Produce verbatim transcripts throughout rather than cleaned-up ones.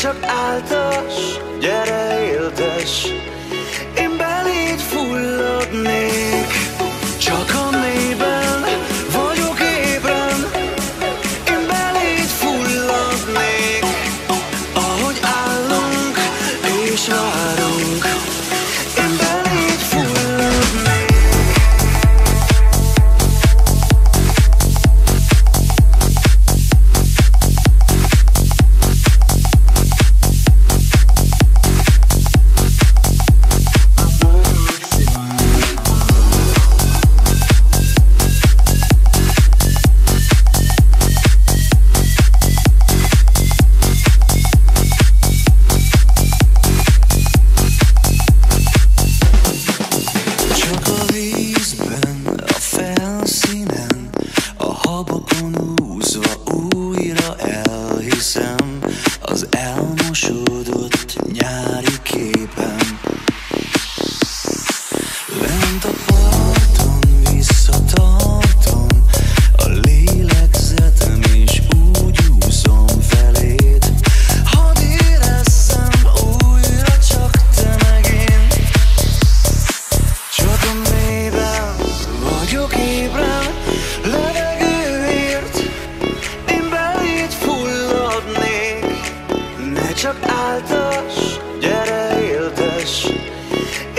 Csak áltass, gyere éltess, én beléd fulladnék. Csak a mélyben vagyok ébren, én beléd fulladnék. Ahogy állunk és várunk, én beléd fulladnék. Csak áltass, gyere éltess,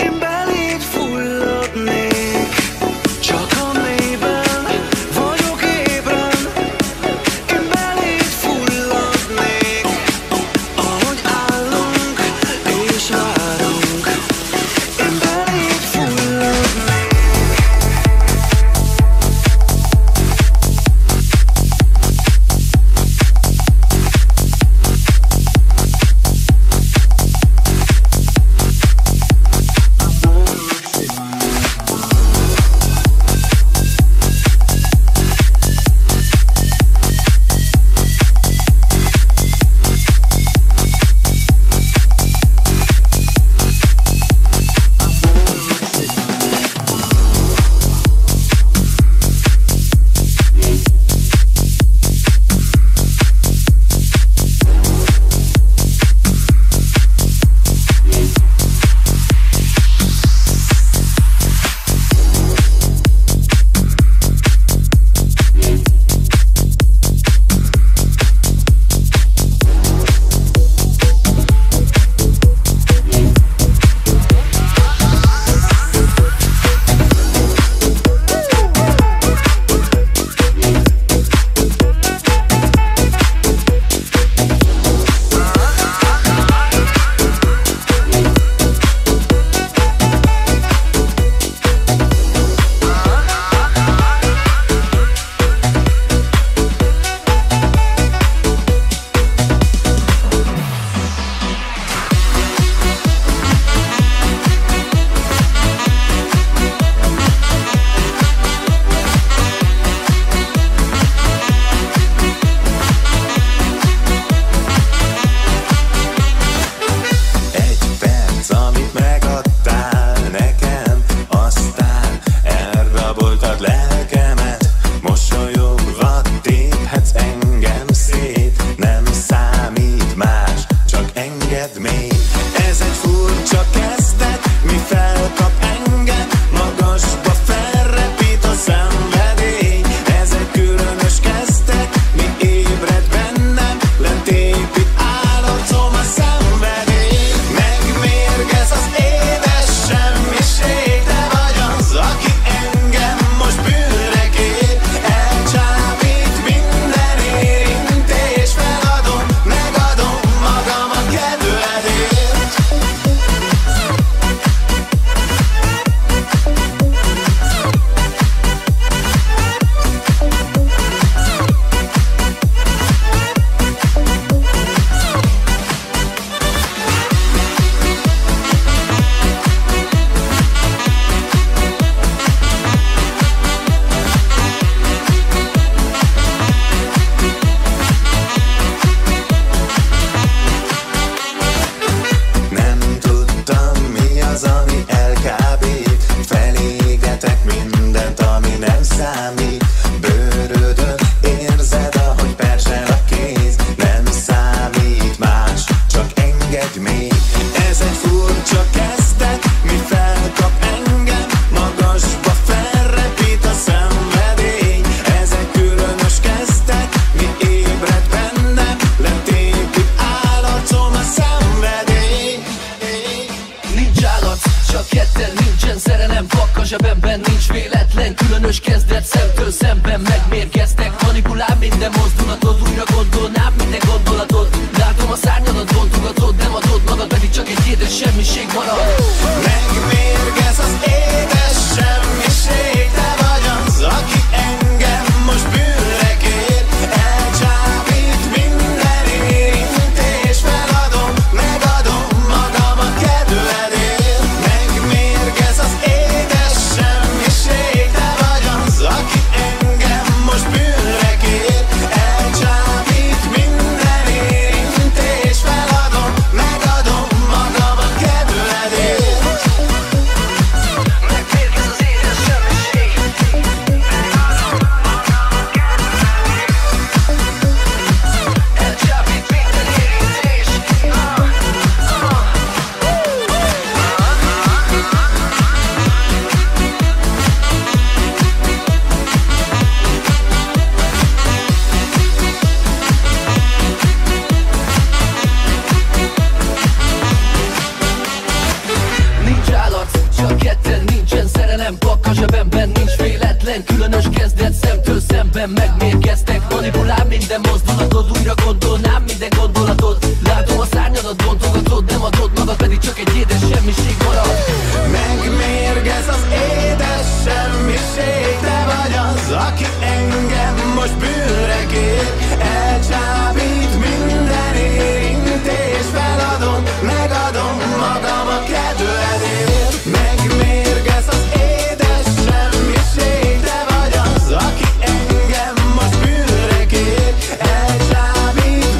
én beléd fulladnék. zsebemben nincs véletlen, különös kezdet szemtől szemben megmérgeztek. Manipulál minden mozdulatod, újra gondolnám minden gondolatod. Látom a szárnyadat, bontogatod, nem adod magad, pedig csak egy édes semmiség marad. Megmérgez az édes semmiség, te vagy az, aki engem most bűnre kér. Elcsábít minden érintés, feladom, megadom magamat kedvedért. Megmérgez az édes semmiség, te vagy az, aki engem most bűnre kér. Elcsábít minden érintés, feladom, megadom magamat kedvedért. Megmérgez az édes semmiség, megadom magamat kedvedért. Elcsábít minden érintés. Ah, ah. Nincs állat, csak ketten, nincsen szerelem, pak a zsebemben, nincs véletlen, különös kezdet szemtől szemben megmérgeztek. Manipulál minden mozdulatod, újra gondolnám minden gondolatod. Látom a szárnyadat, bontogatod, nem adod magad, pedig csak egy édes semmiség marad. Megmérgez az édes semmiség, te vagy az, aki engem most bűnre kér. Elcsábít minden érintés, feladom, megadom magam a kedvedért. Megmérgez az édes semmiség, te vagy az, aki engem most bűnre kér. Elcsábít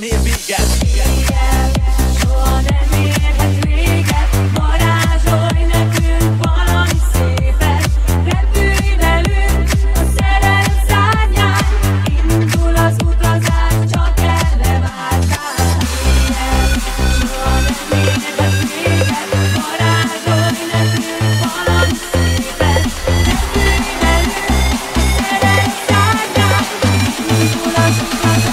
nem ér véget. Igen, soha nem érhet véget. Varázsolj nekünk valami szépet. Repülj velünk a szerelem szárnyán. Indul az utazás, csak el ne várjál. Igen, soha nem érhet véget. Varázsolj nekünk valami szépet. Repülj velünk a szerelem szárnyán. Indul az utazás.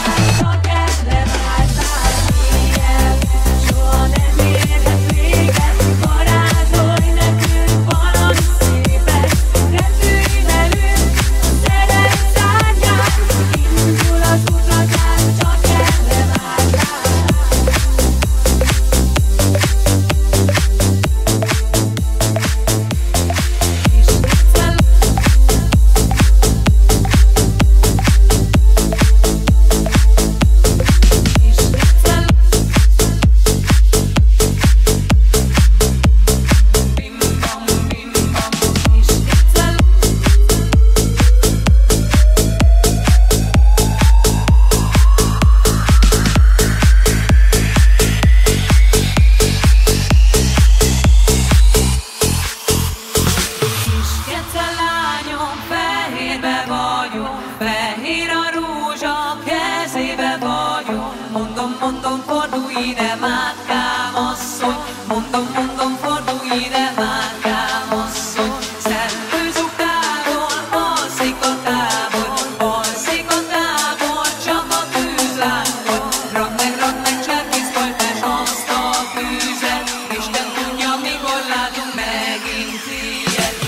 Fehér a rózsa, kezébe vagyok. Mondom, mondom, fordulj ide, mátkám asszony. Mondom, mondom, fordulj ide, mátkám asszony. Szellőz utávol, alszik a távol, alszik a távol, csak a tűz lángol. Rakd meg, rakd meg, cserkészből tess azt a tűzet, Isten tudja, mikor látunk megint ilyet.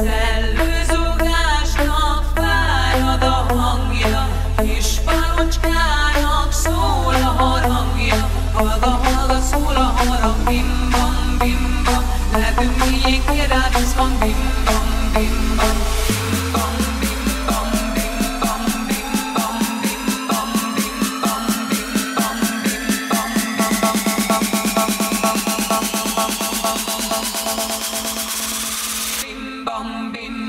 Szellőzugásnak fárad a hangja, kis palocskának szól a harangja. Hallga, hallga, szól a harang, bim bam, bim bam. Lelkünk mélyénkén rád összhang, bim bam, bim bam. Bum, bim, bum.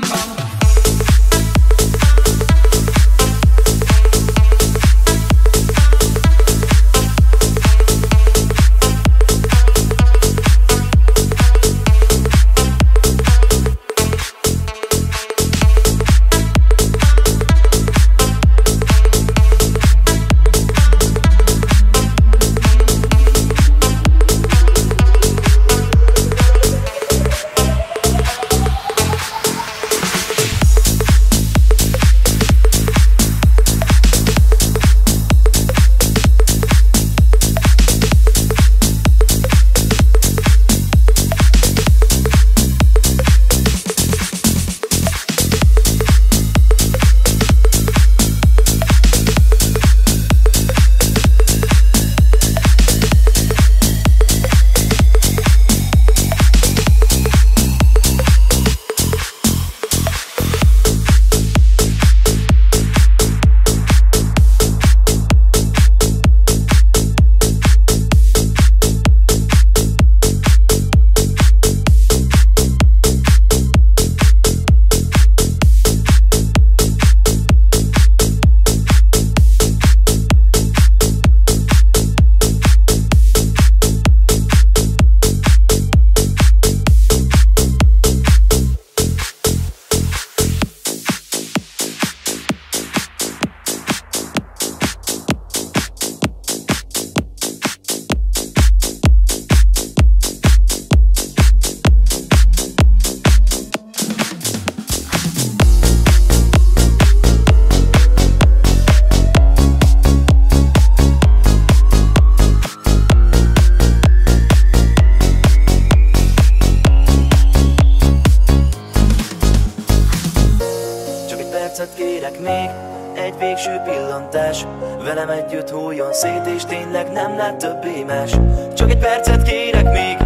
pillantás, velem együtt hújjon szét, és tényleg nem lát többé más. Csak egy percet kérek még,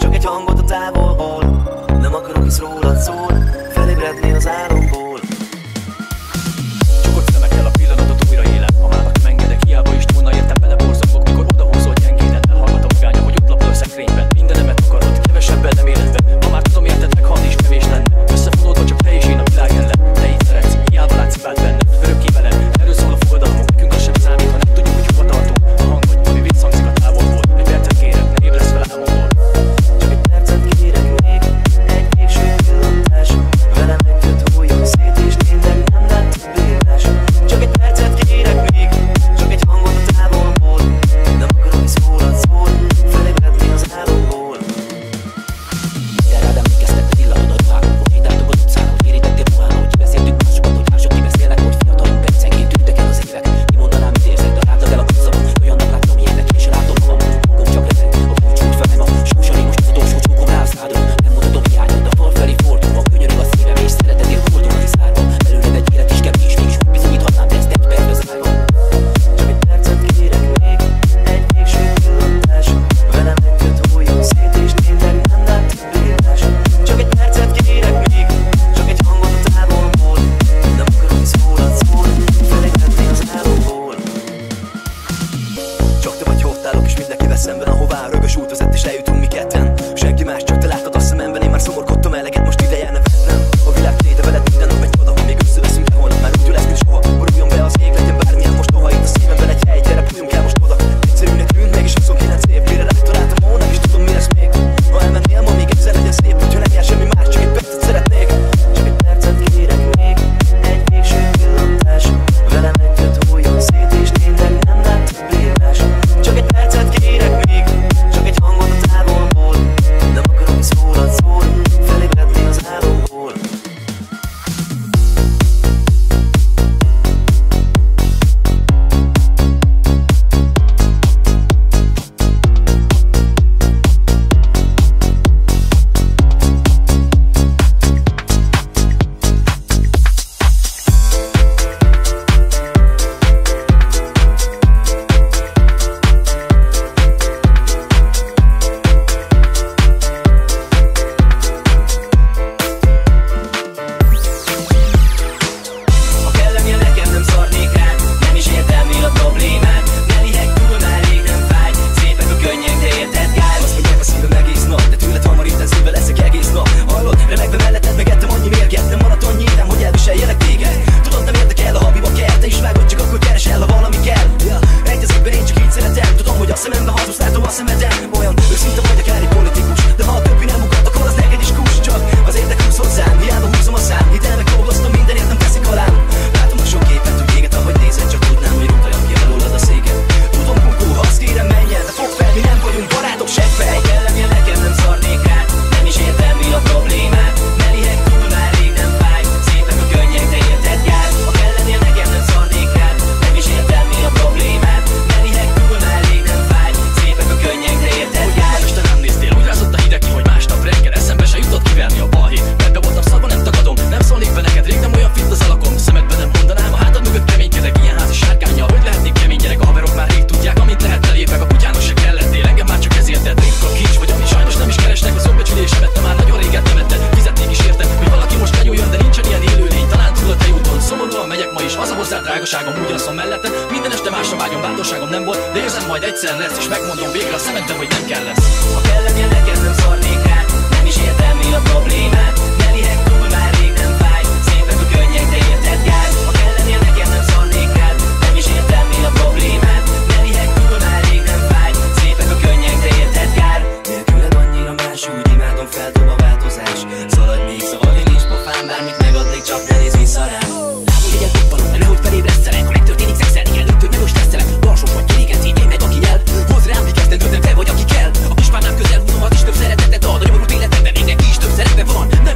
csak egy hangot a távolból, nem akarok, hisz rólad szól, felébredni az álomból. Csukott szemekkel a pillanatot újra élem, ha már aki megengedek, hiába is túlna értem, beleborzongok, mikor odahúzol gyengédet, elhallgatom gánya, hogy ott lapol a szekrényben, mindenemet akarod, kevesebben nem életben, ha már tudom érted meg, ha is kevés lenne, összefonódva csak te és én a világ ellen, te itt szeretsz, hiába látsz hibát benne.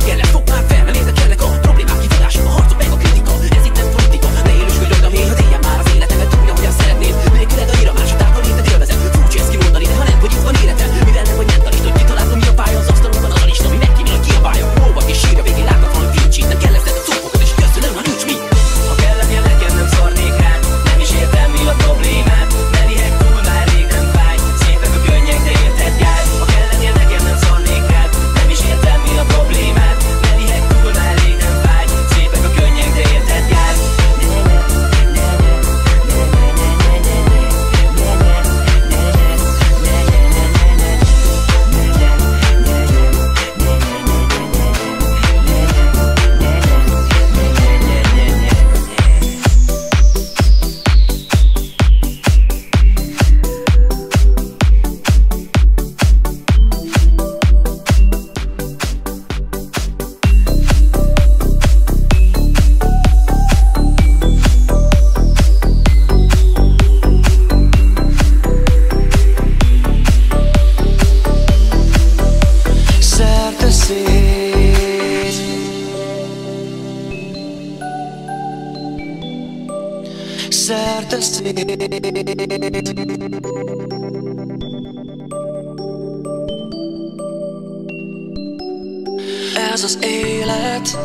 Kell the szél. Ez az élet,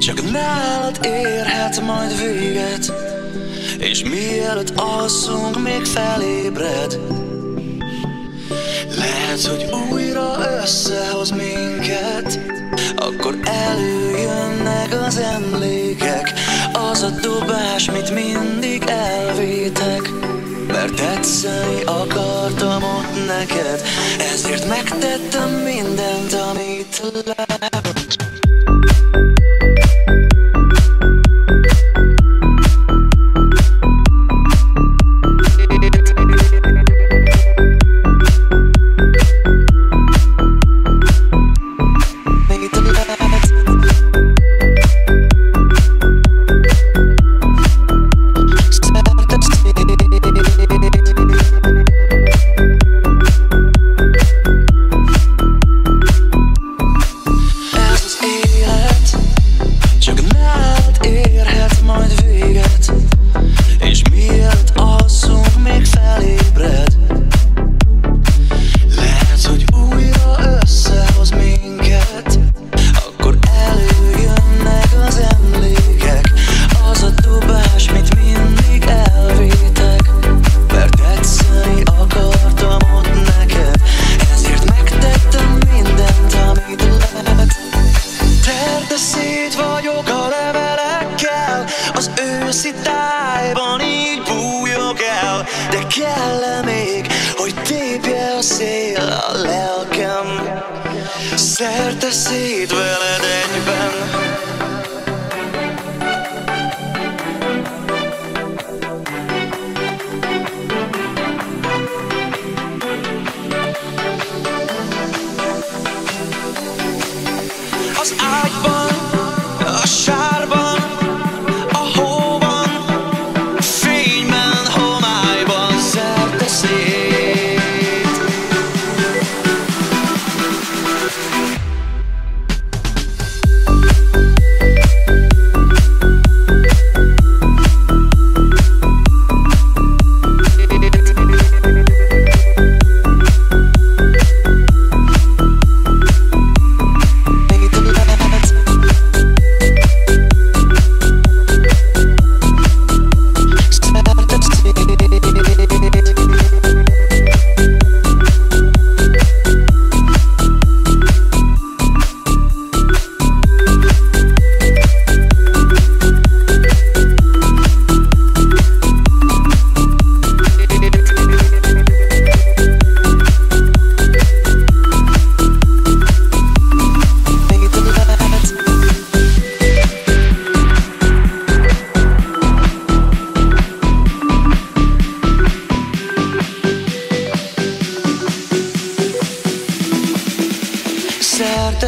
csak nálad érhet majd véget, és mielőtt alszunk, még felébred. Lehet, hogy újra összehoz minket, akkor előjönnek az emlékek. Az a dobás, mit mindig elvétek, mert tetszeni akartam ott neked, ezért megtettem mindent, amit lehet.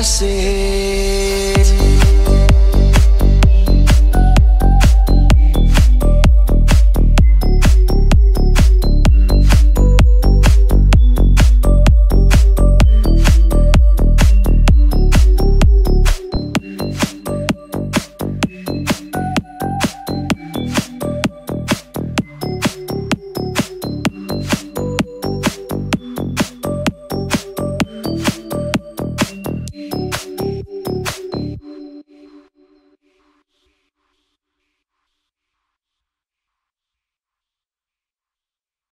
See